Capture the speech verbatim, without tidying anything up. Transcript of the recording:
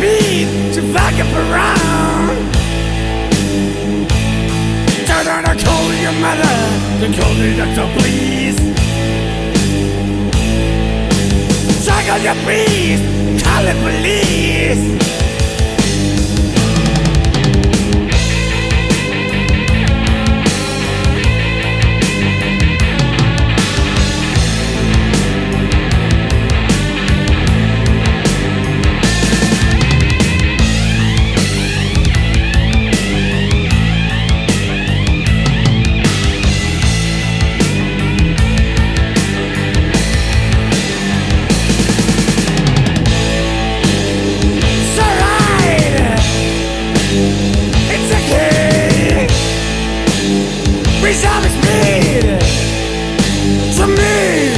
me to fuck up around. Turn on a call your mother, then call the doctor please. Suck on your priest, call the police. Resolve is made to me.